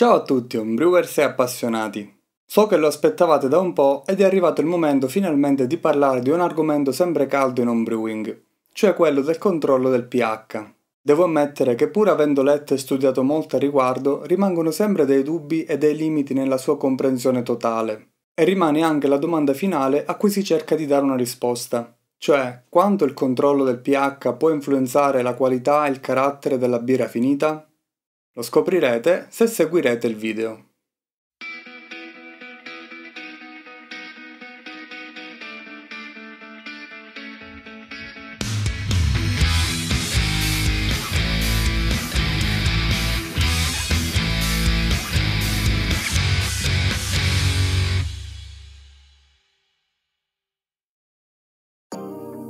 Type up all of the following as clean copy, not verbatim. Ciao a tutti homebrewers e appassionati, so che lo aspettavate da un po' ed è arrivato il momento finalmente di parlare di un argomento sempre caldo in homebrewing, cioè quello del controllo del pH. Devo ammettere che pur avendo letto e studiato molto a riguardo, rimangono sempre dei dubbi e dei limiti nella sua comprensione totale. E rimane anche la domanda finale a cui si cerca di dare una risposta, cioè quanto il controllo del pH può influenzare la qualità e il carattere della birra finita? Lo scoprirete se seguirete il video.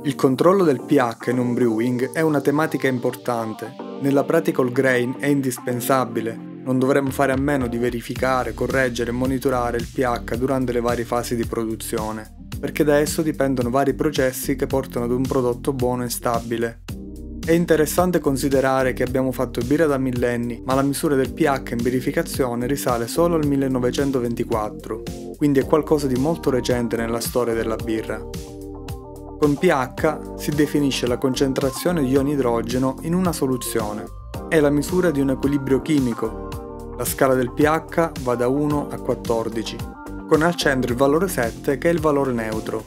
Il controllo del pH in un brewing è una tematica importante. Nella pratica all grain è indispensabile, non dovremmo fare a meno di verificare, correggere e monitorare il pH durante le varie fasi di produzione, perché da esso dipendono vari processi che portano ad un prodotto buono e stabile. È interessante considerare che abbiamo fatto birra da millenni, ma la misura del pH in birrificazione risale solo al 1924, quindi è qualcosa di molto recente nella storia della birra. Con pH si definisce la concentrazione di ioni idrogeno in una soluzione. È la misura di un equilibrio chimico. La scala del pH va da 1 a 14, con al centro il valore 7 che è il valore neutro.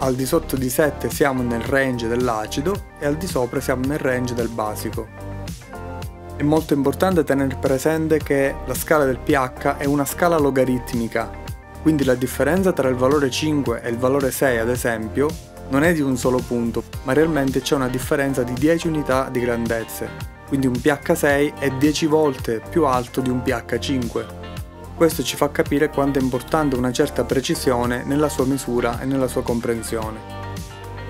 Al di sotto di 7 siamo nel range dell'acido e al di sopra siamo nel range del basico. È molto importante tenere presente che la scala del pH è una scala logaritmica, quindi la differenza tra il valore 5 e il valore 6, ad esempio, non è di un solo punto, ma realmente c'è una differenza di 10 unità di grandezze, quindi un pH 6 è 10 volte più alto di un pH 5. Questo ci fa capire quanto è importante una certa precisione nella sua misura e nella sua comprensione.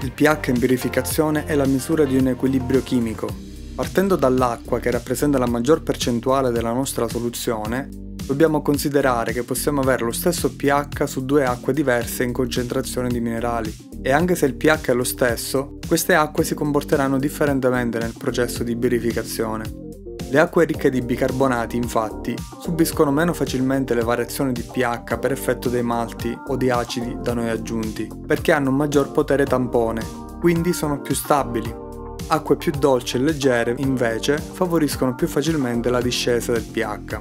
Il pH in birrificazione è la misura di un equilibrio chimico. Partendo dall'acqua, che rappresenta la maggior percentuale della nostra soluzione, dobbiamo considerare che possiamo avere lo stesso pH su due acque diverse in concentrazione di minerali. E anche se il pH è lo stesso, queste acque si comporteranno differentemente nel processo di birrificazione. Le acque ricche di bicarbonati, infatti, subiscono meno facilmente le variazioni di pH per effetto dei malti o di acidi da noi aggiunti, perché hanno un maggior potere tampone, quindi sono più stabili. Acque più dolci e leggere, invece, favoriscono più facilmente la discesa del pH.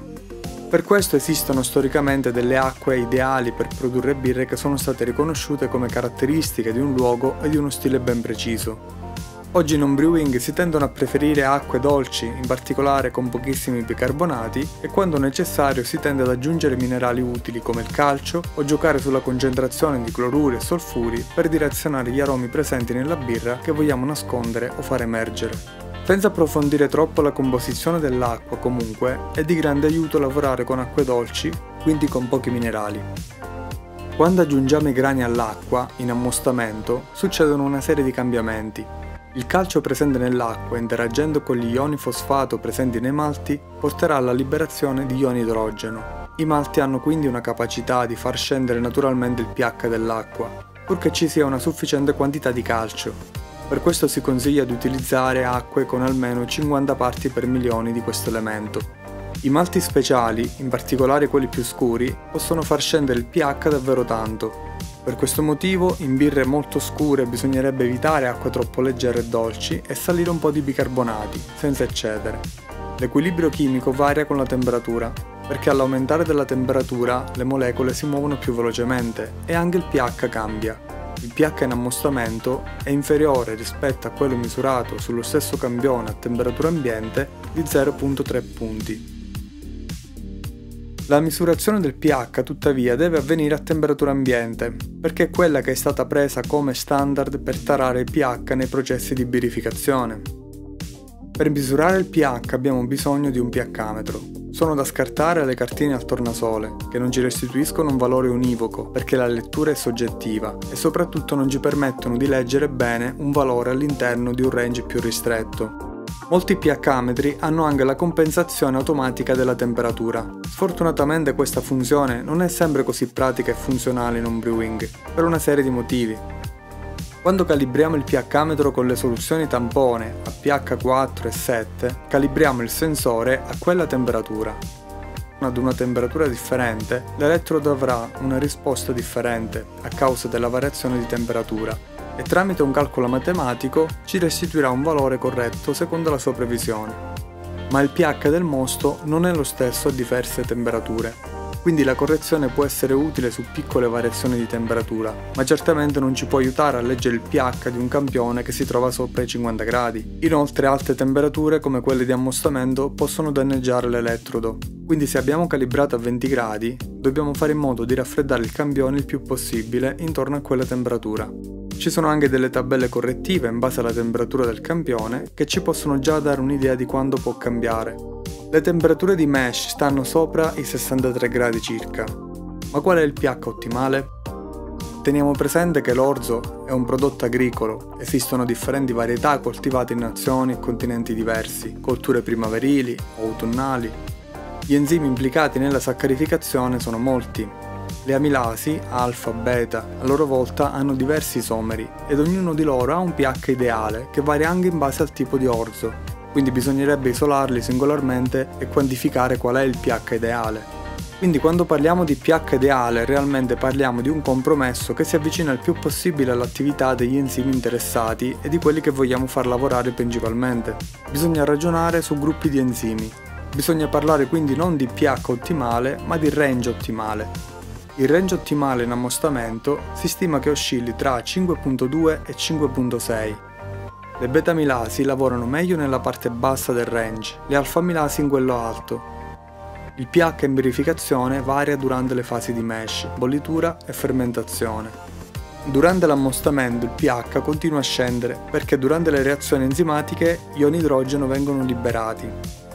Per questo esistono storicamente delle acque ideali per produrre birre che sono state riconosciute come caratteristiche di un luogo e di uno stile ben preciso. Oggi in homebrewing si tendono a preferire acque dolci, in particolare con pochissimi bicarbonati, e quando necessario si tende ad aggiungere minerali utili come il calcio o giocare sulla concentrazione di cloruri e solfuri per direzionare gli aromi presenti nella birra che vogliamo nascondere o far emergere. Senza approfondire troppo la composizione dell'acqua, comunque, è di grande aiuto lavorare con acque dolci, quindi con pochi minerali. Quando aggiungiamo i grani all'acqua, in ammostamento, succedono una serie di cambiamenti. Il calcio presente nell'acqua, interagendo con gli ioni fosfato presenti nei malti, porterà alla liberazione di ioni idrogeno. I malti hanno quindi una capacità di far scendere naturalmente il pH dell'acqua, purché ci sia una sufficiente quantità di calcio. Per questo si consiglia di utilizzare acque con almeno 50 parti per milioni di questo elemento. I malti speciali, in particolare quelli più scuri, possono far scendere il pH davvero tanto. Per questo motivo, in birre molto scure bisognerebbe evitare acque troppo leggere e dolci e salire un po' di bicarbonati, senza eccedere. L'equilibrio chimico varia con la temperatura, perché all'aumentare della temperatura le molecole si muovono più velocemente e anche il pH cambia. Il pH in ammostamento è inferiore rispetto a quello misurato sullo stesso campione a temperatura ambiente di 0,3 punti. La misurazione del pH tuttavia deve avvenire a temperatura ambiente, perché è quella che è stata presa come standard per tarare il pH nei processi di birrificazione. Per misurare il pH abbiamo bisogno di un pH-metro. Sono da scartare le cartine al tornasole, che non ci restituiscono un valore univoco perché la lettura è soggettiva e soprattutto non ci permettono di leggere bene un valore all'interno di un range più ristretto. Molti pH-metri hanno anche la compensazione automatica della temperatura. Sfortunatamente questa funzione non è sempre così pratica e funzionale in home brewing, per una serie di motivi. Quando calibriamo il pH-metro con le soluzioni tampone a pH 4 e 7, calibriamo il sensore a quella temperatura. ad una temperatura differente, l'elettrodo avrà una risposta differente a causa della variazione di temperatura e tramite un calcolo matematico ci restituirà un valore corretto secondo la sua previsione. Ma il pH del mosto non è lo stesso a diverse temperature, quindi la correzione può essere utile su piccole variazioni di temperatura, ma certamente non ci può aiutare a leggere il pH di un campione che si trova sopra i 50 gradi. Inoltre alte temperature come quelle di ammostamento possono danneggiare l'elettrodo, quindi se abbiamo calibrato a 20 gradi, dobbiamo fare in modo di raffreddare il campione il più possibile intorno a quella temperatura. Ci sono anche delle tabelle correttive in base alla temperatura del campione che ci possono già dare un'idea di quando può cambiare. Le temperature di mesh stanno sopra i 63 gradi circa, ma qual è il pH ottimale? Teniamo presente che l'orzo è un prodotto agricolo, esistono differenti varietà coltivate in nazioni e continenti diversi, colture primaverili o autunnali. Gli enzimi implicati nella saccharificazione sono molti. Le amilasi, alfa, beta, a loro volta hanno diversi isomeri ed ognuno di loro ha un pH ideale che varia anche in base al tipo di orzo, quindi bisognerebbe isolarli singolarmente e quantificare qual è il pH ideale. Quindi quando parliamo di pH ideale realmente parliamo di un compromesso che si avvicina il più possibile all'attività degli enzimi interessati e di quelli che vogliamo far lavorare principalmente. Bisogna ragionare su gruppi di enzimi. Bisogna parlare quindi non di pH ottimale, ma di range ottimale. Il range ottimale in ammostamento si stima che oscilli tra 5.2 e 5.6. Le beta-amilasi lavorano meglio nella parte bassa del range, le alfa-amilasi in quello alto. Il pH in purificazione varia durante le fasi di mesh, bollitura e fermentazione. Durante l'ammostamento il pH continua a scendere perché durante le reazioni enzimatiche ioni idrogeno vengono liberati.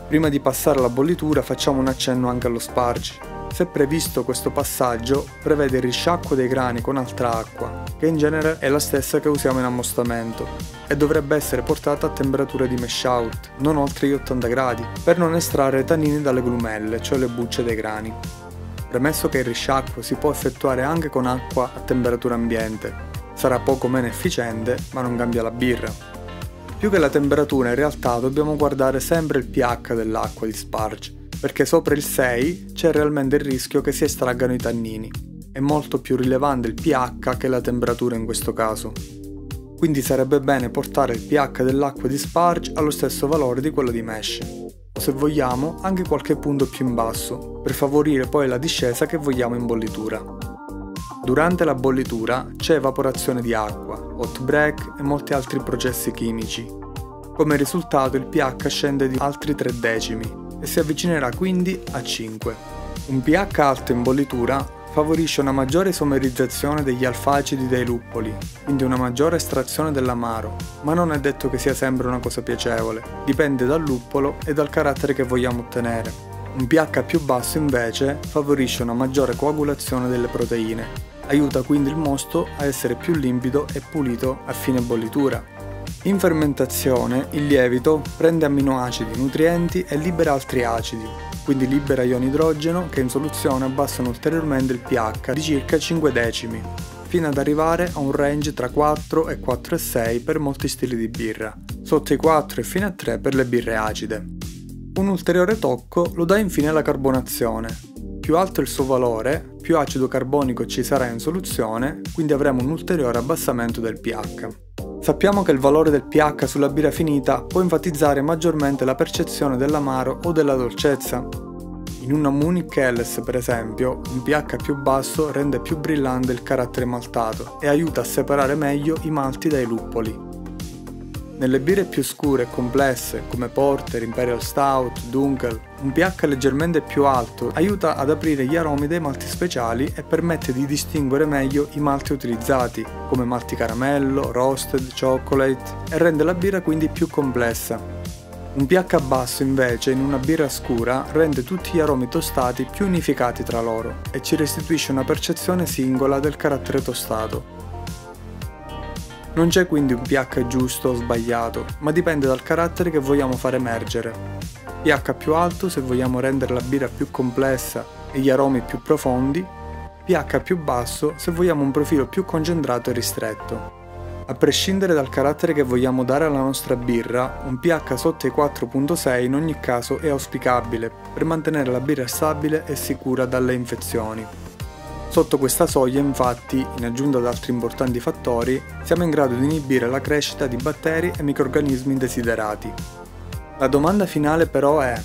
Prima di passare alla bollitura facciamo un accenno anche allo sparge. Se previsto questo passaggio prevede il risciacquo dei grani con altra acqua, che in genere è la stessa che usiamo in ammostamento, e dovrebbe essere portata a temperatura di mesh out, non oltre gli 80 gradi, per non estrarre tannini dalle glumelle, cioè le bucce dei grani. Premesso che il risciacquo si può effettuare anche con acqua a temperatura ambiente, sarà poco meno efficiente ma non cambia la birra. Più che la temperatura in realtà dobbiamo guardare sempre il pH dell'acqua di sparge, perché sopra il 6 c'è realmente il rischio che si estraggano i tannini. È molto più rilevante il pH che la temperatura in questo caso. Quindi sarebbe bene portare il pH dell'acqua di sparge allo stesso valore di quello di mesh, o se vogliamo anche qualche punto più in basso, per favorire poi la discesa che vogliamo in bollitura. Durante la bollitura c'è evaporazione di acqua, hot break e molti altri processi chimici. Come risultato il pH scende di altri 3 decimi e si avvicinerà quindi a 5. Un pH alto in bollitura favorisce una maggiore isomerizzazione degli alfacidi dai luppoli, quindi una maggiore estrazione dell'amaro, ma non è detto che sia sempre una cosa piacevole, dipende dal luppolo e dal carattere che vogliamo ottenere. Un pH più basso invece favorisce una maggiore coagulazione delle proteine. Aiuta quindi il mosto a essere più limpido e pulito a fine bollitura. In fermentazione il lievito prende amminoacidi, nutrienti e libera altri acidi, quindi libera ioni idrogeno che in soluzione abbassano ulteriormente il pH di circa 5 decimi, fino ad arrivare a un range tra 4 e 4,6 per molti stili di birra, sotto i 4 e fino a 3 per le birre acide. Un ulteriore tocco lo dà infine la carbonazione. Più alto il suo valore, più acido carbonico ci sarà in soluzione, quindi avremo un ulteriore abbassamento del pH. Sappiamo che il valore del pH sulla birra finita può enfatizzare maggiormente la percezione dell'amaro o della dolcezza. In una Munich Helles, per esempio, un pH più basso rende più brillante il carattere maltato e aiuta a separare meglio i malti dai luppoli. Nelle birre più scure e complesse, come Porter, Imperial Stout, Dunkel, un pH leggermente più alto aiuta ad aprire gli aromi dei malti speciali e permette di distinguere meglio i malti utilizzati, come malti caramello, roasted, chocolate, e rende la birra quindi più complessa. Un pH basso invece in una birra scura rende tutti gli aromi tostati più unificati tra loro e ci restituisce una percezione singola del carattere tostato. Non c'è quindi un pH giusto o sbagliato, ma dipende dal carattere che vogliamo far emergere. pH più alto se vogliamo rendere la birra più complessa e gli aromi più profondi, pH più basso se vogliamo un profilo più concentrato e ristretto. A prescindere dal carattere che vogliamo dare alla nostra birra, un pH sotto i 4.6 in ogni caso è auspicabile per mantenere la birra stabile e sicura dalle infezioni. Sotto questa soglia, infatti, in aggiunta ad altri importanti fattori, siamo in grado di inibire la crescita di batteri e microrganismi indesiderati. La domanda finale però è: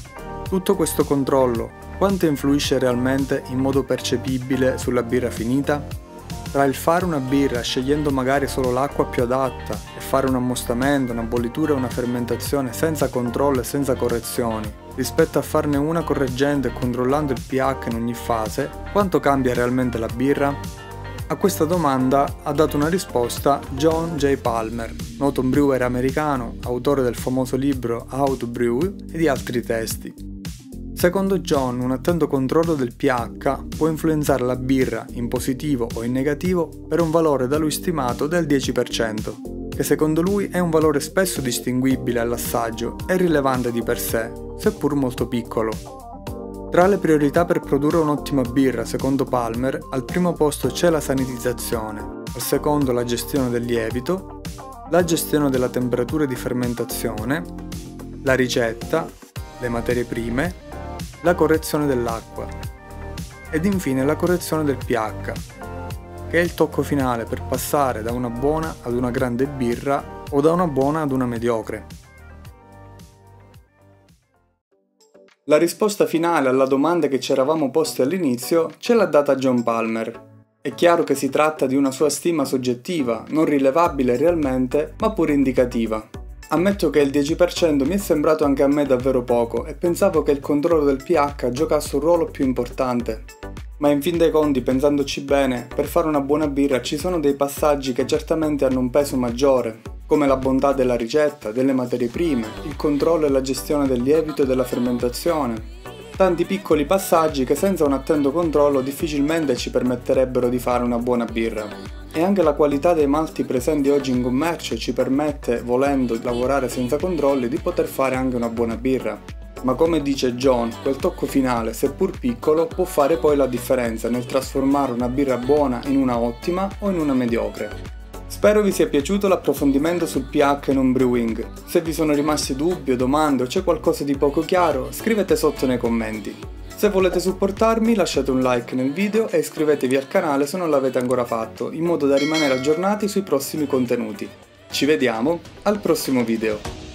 tutto questo controllo quanto influisce realmente in modo percepibile sulla birra finita? Tra il fare una birra scegliendo magari solo l'acqua più adatta e fare un ammostamento, una bollitura e una fermentazione senza controllo e senza correzioni, rispetto a farne una correggendo e controllando il pH in ogni fase, quanto cambia realmente la birra? A questa domanda ha dato una risposta John J. Palmer, noto brewer americano, autore del famoso libro How to Brew e di altri testi. Secondo John, un attento controllo del pH può influenzare la birra in positivo o in negativo per un valore da lui stimato del 10%, che secondo lui è un valore spesso distinguibile all'assaggio e rilevante di per sé, seppur molto piccolo. Tra le priorità per produrre un'ottima birra, secondo Palmer, al primo posto c'è la sanitizzazione, al secondo la gestione del lievito, la gestione della temperatura di fermentazione, la ricetta, le materie prime, la correzione dell'acqua ed infine la correzione del pH, che è il tocco finale per passare da una buona ad una grande birra o da una buona ad una mediocre. La risposta finale alla domanda che ci eravamo posti all'inizio ce l'ha data John Palmer. È chiaro che si tratta di una sua stima soggettiva, non rilevabile realmente, ma pur indicativa. Ammetto che il 10% mi è sembrato anche a me davvero poco e pensavo che il controllo del pH giocasse un ruolo più importante. Ma in fin dei conti, pensandoci bene, per fare una buona birra ci sono dei passaggi che certamente hanno un peso maggiore, come la bontà della ricetta, delle materie prime, il controllo e la gestione del lievito e della fermentazione. Tanti piccoli passaggi che senza un attento controllo difficilmente ci permetterebbero di fare una buona birra. E anche la qualità dei malti presenti oggi in commercio ci permette, volendo lavorare senza controlli, di poter fare anche una buona birra. Ma come dice John, quel tocco finale, seppur piccolo, può fare poi la differenza nel trasformare una birra buona in una ottima o in una mediocre. Spero vi sia piaciuto l'approfondimento sul pH in home brewing. Se vi sono rimasti dubbi o domande o c'è qualcosa di poco chiaro, scrivete sotto nei commenti. Se volete supportarmi, lasciate un like nel video e iscrivetevi al canale se non l'avete ancora fatto, in modo da rimanere aggiornati sui prossimi contenuti. Ci vediamo al prossimo video!